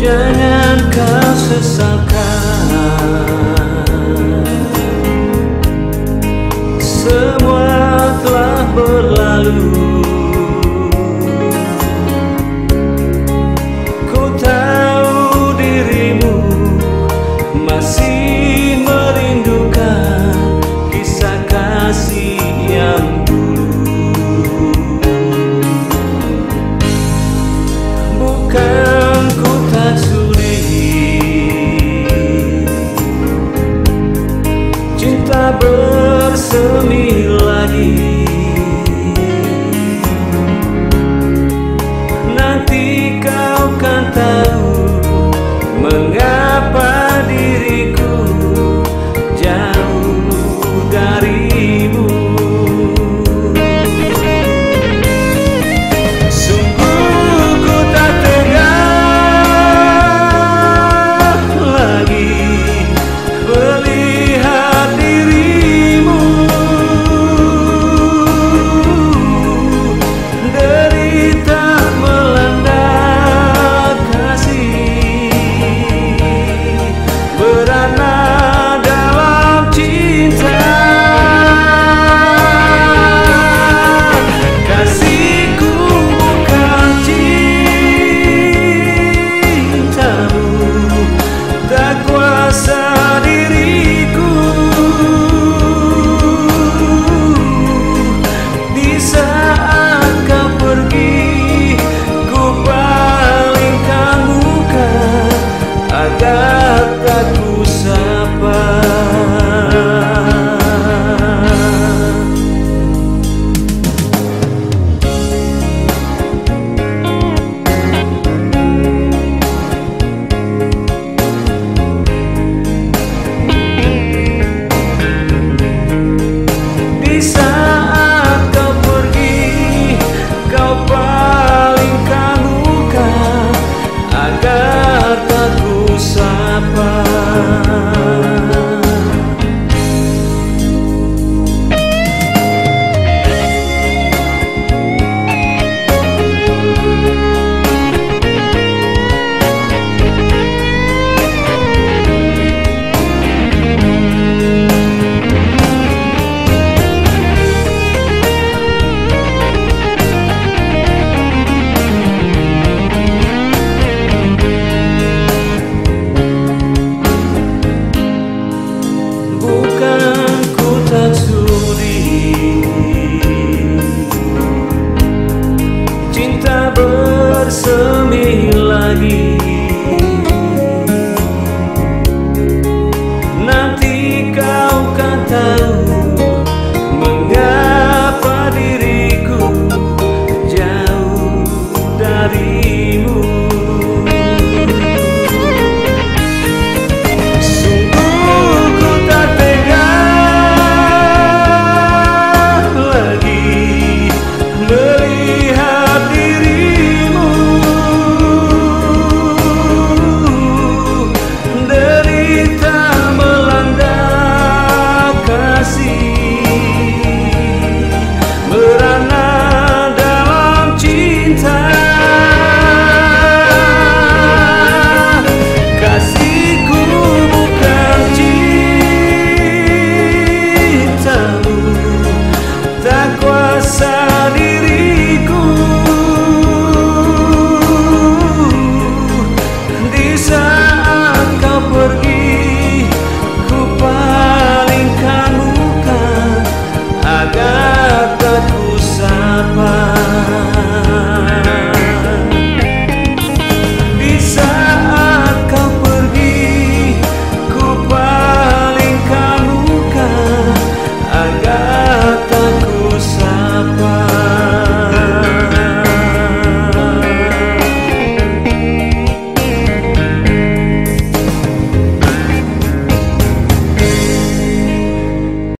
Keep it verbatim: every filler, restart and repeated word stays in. jangan kau sesalkan.